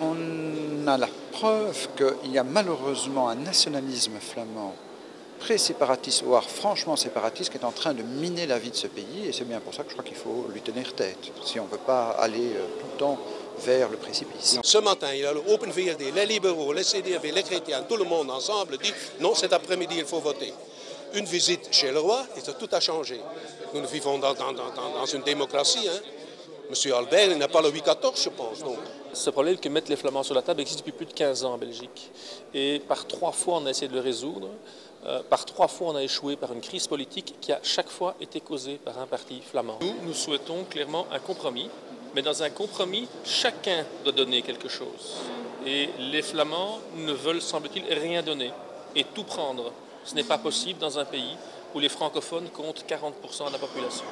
On a la preuve qu'il y a malheureusement un nationalisme flamand pré-séparatiste, voire franchement séparatiste, qui est en train de miner la vie de ce pays, et c'est bien pour ça que je crois qu'il faut lui tenir tête, si on ne veut pas aller tout le temps vers le précipice. Ce matin, il y a le Open VLD, les libéraux, les CDV, les chrétiens, tout le monde ensemble dit non, cet après-midi il faut voter. Une visite chez le roi, et tout a changé. Nous vivons dans une démocratie, hein. Monsieur Albert, il n'a pas le 8-14, je pense. Donc. Ce problème que mettent les Flamands sur la table existe depuis plus de 15 ans en Belgique. Et par 3 fois, on a essayé de le résoudre. Par 3 fois, on a échoué par une crise politique qui a chaque fois été causée par un parti flamand. Nous souhaitons clairement un compromis. Mais dans un compromis, chacun doit donner quelque chose. Et les Flamands ne veulent, semble-t-il, rien donner et tout prendre. Ce n'est pas possible dans un pays où les francophones comptent 40% de la population.